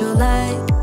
your light.